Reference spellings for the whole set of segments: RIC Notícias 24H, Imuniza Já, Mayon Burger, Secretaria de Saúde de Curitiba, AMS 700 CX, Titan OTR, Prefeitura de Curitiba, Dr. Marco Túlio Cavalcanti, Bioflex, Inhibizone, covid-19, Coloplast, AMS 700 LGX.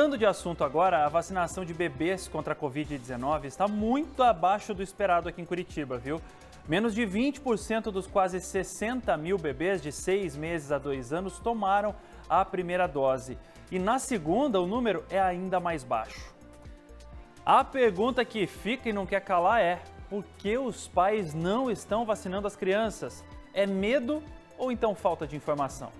Mudando de assunto agora, a vacinação de bebês contra a Covid-19 está muito abaixo do esperado aqui em Curitiba, viu? Menos de 20% dos quase 60 mil bebês de 6 meses a 2 anos tomaram a primeira dose. E na segunda, o número é ainda mais baixo. A pergunta que fica e não quer calar é: por que os pais não estão vacinando as crianças? É medo ou então falta de informação?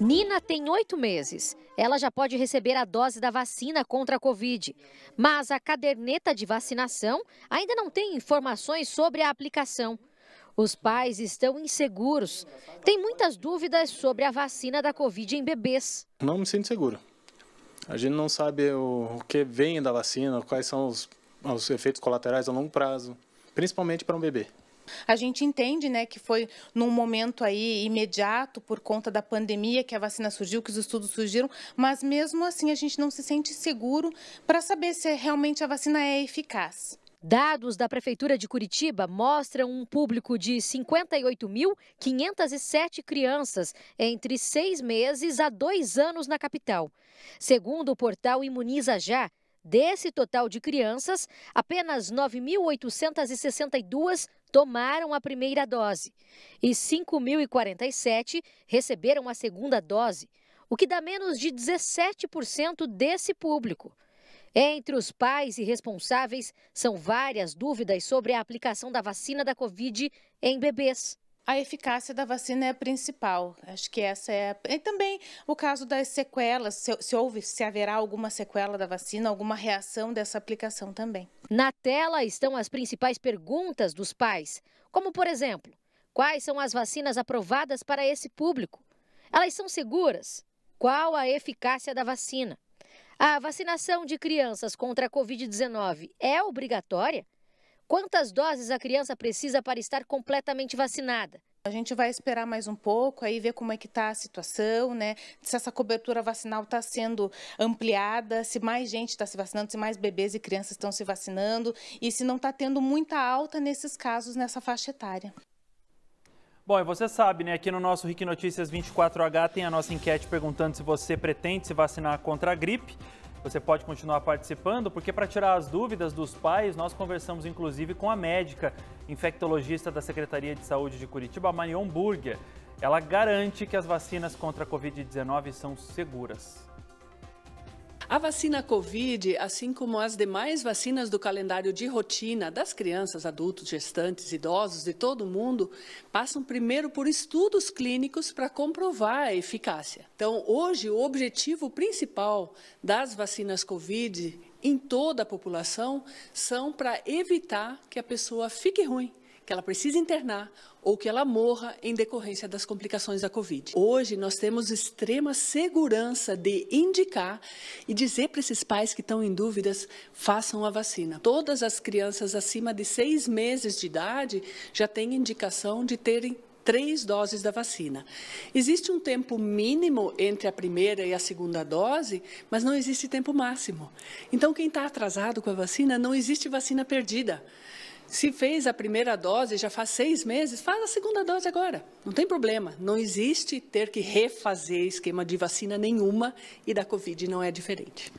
Nina tem 8 meses. Ela já pode receber a dose da vacina contra a Covid. Mas a caderneta de vacinação ainda não tem informações sobre a aplicação. Os pais estão inseguros. Tem muitas dúvidas sobre a vacina da Covid em bebês. Não me sinto seguro. A gente não sabe o que vem da vacina, quais são os efeitos colaterais a longo prazo, principalmente para um bebê. A gente entende, né, que foi num momento aí imediato por conta da pandemia que a vacina surgiu, que os estudos surgiram, mas mesmo assim a gente não se sente seguro para saber se realmente a vacina é eficaz. Dados da Prefeitura de Curitiba mostram um público de 58.507 crianças entre 6 meses a 2 anos na capital. Segundo o portal Imuniza Já, desse total de crianças, apenas 9.862 tomaram a primeira dose e 5.047 receberam a segunda dose, o que dá menos de 17% desse público. Entre os pais e responsáveis, são várias dúvidas sobre a aplicação da vacina da Covid em bebês. A eficácia da vacina é a principal, acho que essa é... E também o caso das sequelas, se haverá alguma sequela da vacina, alguma reação dessa aplicação também. Na tela estão as principais perguntas dos pais, como por exemplo, quais são as vacinas aprovadas para esse público? Elas são seguras? Qual a eficácia da vacina? A vacinação de crianças contra a Covid-19 é obrigatória? Quantas doses a criança precisa para estar completamente vacinada? A gente vai esperar mais um pouco, aí ver como é que está a situação, né? Se essa cobertura vacinal está sendo ampliada, se mais gente está se vacinando, se mais bebês e crianças estão se vacinando e se não está tendo muita alta nesses casos, nessa faixa etária. Bom, e você sabe, né? Aqui no nosso RIC Notícias 24H tem a nossa enquete perguntando se você pretende se vacinar contra a gripe. Você pode continuar participando, porque para tirar as dúvidas dos pais, nós conversamos inclusive com a médica infectologista da Secretaria de Saúde de Curitiba, Mayon Burger. Ela garante que as vacinas contra a Covid-19 são seguras. A vacina Covid, assim como as demais vacinas do calendário de rotina das crianças, adultos, gestantes, idosos, de todo mundo, passam primeiro por estudos clínicos para comprovar a eficácia. Então, hoje, o objetivo principal das vacinas Covid em toda a população são para evitar que a pessoa fique ruim, que ela precise internar ou que ela morra em decorrência das complicações da Covid. Hoje, nós temos extrema segurança de indicar e dizer para esses pais que estão em dúvidas, façam a vacina. Todas as crianças acima de 6 meses de idade já têm indicação de terem 3 doses da vacina. Existe um tempo mínimo entre a primeira e a segunda dose, mas não existe tempo máximo. Então, quem está atrasado com a vacina, não existe vacina perdida. Se fez a primeira dose, já faz 6 meses, faz a segunda dose agora. Não tem problema. Não existe ter que refazer esquema de vacina nenhuma e da Covid não é diferente.